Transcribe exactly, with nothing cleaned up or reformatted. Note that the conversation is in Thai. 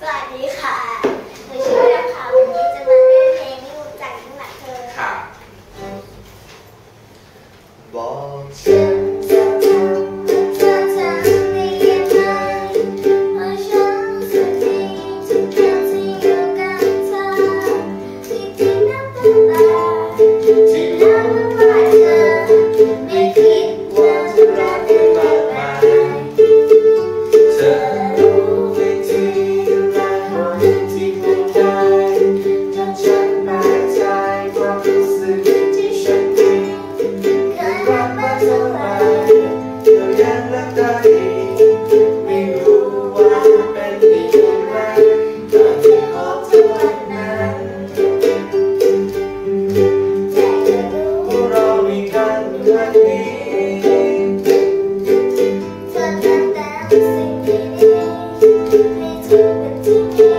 สวัสดีค่ะหนูชื่อแพรค่ะวันนี้จะมาเล่นเพลงไม่รู้จักทั้งหลายเธอค่ะบอกฉันจะทำเธอทำได้ยังไงเพราะฉันสุดที่ทุกอย่างที่อยู่กับเธอที่ทิ้งนับตั้งแต่ที่นับว่าเธอไม่คิดว่าจะรักกันมากมายเธอThank you.